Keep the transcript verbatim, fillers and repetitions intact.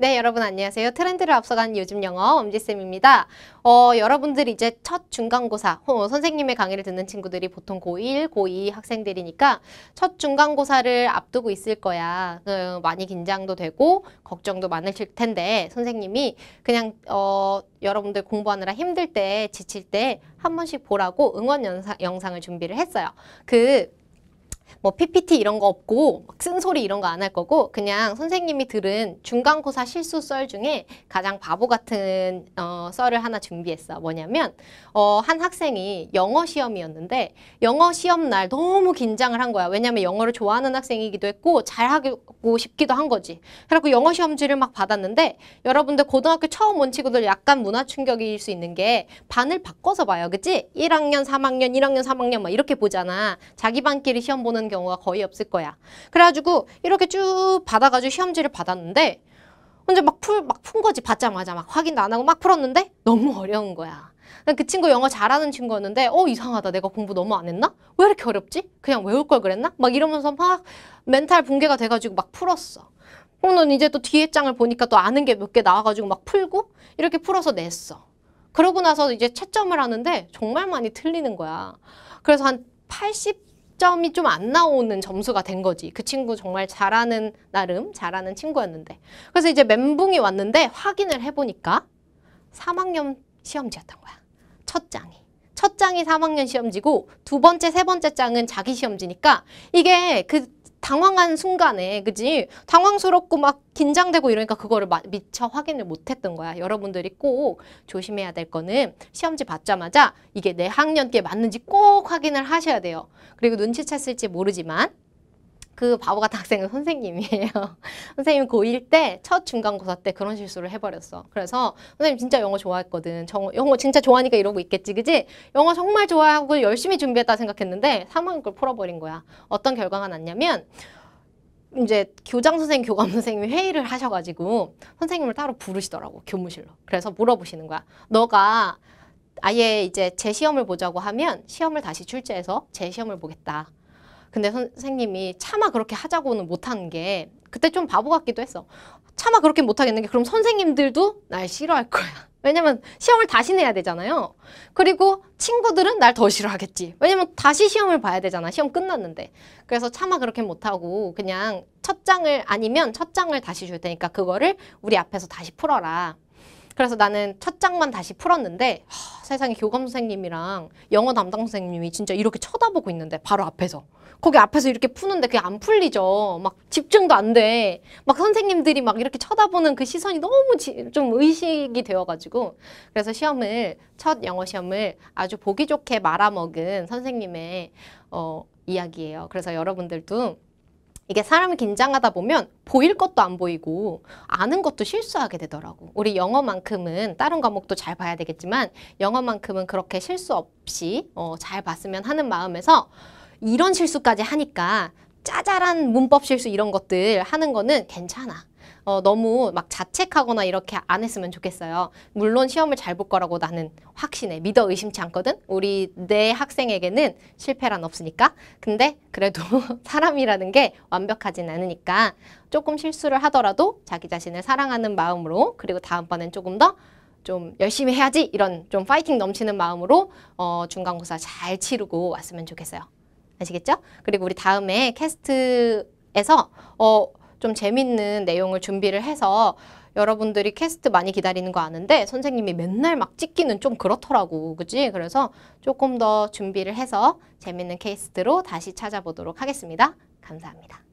네, 여러분 안녕하세요. 트렌드를 앞서가는 요즘 영어 엄지쌤입니다. 어, 여러분들 이제 첫 중간고사, 어, 선생님의 강의를 듣는 친구들이 보통 고일, 고이 학생들이니까 첫 중간고사를 앞두고 있을 거야. 어, 많이 긴장도 되고 걱정도 많으실 텐데 선생님이 그냥 어, 여러분들 공부하느라 힘들 때, 지칠 때 한 번씩 보라고 응원 영상, 영상을 준비를 했어요. 그 뭐 피피티 이런 거 없고 막 쓴소리 이런 거 안 할 거고 그냥 선생님이 들은 중간고사 실수 썰 중에 가장 바보 같은 어, 썰을 하나 준비했어. 뭐냐면 어, 한 학생이 영어 시험이었는데 영어 시험 날 너무 긴장을 한 거야. 왜냐면 영어를 좋아하는 학생이기도 했고 잘하고 싶기도 한 거지. 그래갖고 영어 시험지를 막 받았는데 여러분들 고등학교 처음 온 친구들 약간 문화 충격일 수 있는 게 반을 바꿔서 봐요. 그치? 일 학년, 삼 학년, 일 학년, 삼 학년 막 이렇게 보잖아. 자기 반끼리 시험 보는 경우가 거의 없을 거야. 그래가지고 이렇게 쭉 받아가지고 시험지를 받았는데 혼자 막 풀, 막 푼 거지. 받자마자 막 확인도 안 하고 막 풀었는데 너무 어려운 거야. 그 친구 영어 잘하는 친구였는데 어 이상하다. 내가 공부 너무 안 했나? 왜 이렇게 어렵지? 그냥 외울 걸 그랬나? 막 이러면서 막 멘탈 붕괴가 돼가지고 막 풀었어. 그럼 이제 또 뒤에 장을 보니까 또 아는 게 몇 개 나와가지고 막 풀고 이렇게 풀어서 냈어. 그러고 나서 이제 채점을 하는데 정말 많이 틀리는 거야. 그래서 한 팔십 점이 좀 안 나오는 점수가 된 거지. 그 친구 정말 잘하는, 나름 잘하는 친구였는데. 그래서 이제 멘붕이 왔는데 확인을 해보니까 삼 학년 시험지였던 거야. 첫 장이. 첫 장이 삼 학년 시험지고 두 번째, 세 번째 장은 자기 시험지니까 이게 그 당황한 순간에, 그지? 당황스럽고 막 긴장되고 이러니까 그거를 미처 확인을 못했던 거야. 여러분들이 꼭 조심해야 될 거는 시험지 받자마자 이게 내 학년께 맞는지 꼭 확인을 하셔야 돼요. 그리고 눈치챘을지 모르지만 그 바보 같은 학생은 선생님이에요. 선생님 고일 때 첫 중간고사 때 그런 실수를 해버렸어. 그래서 선생님 진짜 영어 좋아했거든. 정, 영어 진짜 좋아하니까 이러고 있겠지, 그지? 영어 정말 좋아하고 열심히 준비했다 생각했는데 삼 학년 걸 풀어버린 거야. 어떤 결과가 났냐면 이제 교장 선생님, 교감 선생님이 회의를 하셔가지고 선생님을 따로 부르시더라고, 교무실로. 그래서 물어보시는 거야. 너가 아예 이제 재시험을 보자고 하면 시험을 다시 출제해서 재시험을 보겠다. 근데 선생님이 차마 그렇게 하자고는 못한 게 그때 좀 바보 같기도 했어. 차마 그렇게 못하겠는 게 그럼 선생님들도 날 싫어할 거야. 왜냐면 시험을 다시 내야 되잖아요. 그리고 친구들은 날 더 싫어하겠지. 왜냐면 다시 시험을 봐야 되잖아. 시험 끝났는데. 그래서 차마 그렇게 못하고 그냥 첫 장을 아니면 첫 장을 다시 줄 테니까 그거를 우리 앞에서 다시 풀어라. 그래서 나는 첫 장만 다시 풀었는데 허, 세상에 교감 선생님이랑 영어 담당 선생님이 진짜 이렇게 쳐다보고 있는데 바로 앞에서 거기 앞에서 이렇게 푸는데 그게 안 풀리죠. 막 집중도 안 돼. 막 선생님들이 막 이렇게 쳐다보는 그 시선이 너무 지, 좀 의식이 되어가지고 그래서 시험을 첫 영어 시험을 아주 보기 좋게 말아먹은 선생님의 어, 이야기예요. 그래서 여러분들도 이게 사람이 긴장하다 보면 보일 것도 안 보이고 아는 것도 실수하게 되더라고. 우리 영어만큼은 다른 과목도 잘 봐야 되겠지만 영어만큼은 그렇게 실수 없이 어, 잘 봤으면 하는 마음에서 이런 실수까지 하니까 짜잘한 문법 실수 이런 것들 하는 거는 괜찮아. 어, 너무 막 자책하거나 이렇게 안 했으면 좋겠어요. 물론 시험을 잘 볼 거라고 나는 확신해. 믿어 의심치 않거든. 우리 내 학생에게는 실패란 없으니까. 근데 그래도 사람이라는 게 완벽하진 않으니까 조금 실수를 하더라도 자기 자신을 사랑하는 마음으로 그리고 다음번엔 조금 더 좀 열심히 해야지 이런 좀 파이팅 넘치는 마음으로 어, 중간고사 잘 치르고 왔으면 좋겠어요. 아시겠죠? 그리고 우리 다음에 캐스트에서 어, 좀 재밌는 내용을 준비를 해서 여러분들이 캐스트 많이 기다리는 거 아는데 선생님이 맨날 막 찍기는 좀 그렇더라고. 그치? 그래서 조금 더 준비를 해서 재밌는 캐스트로 다시 찾아보도록 하겠습니다. 감사합니다.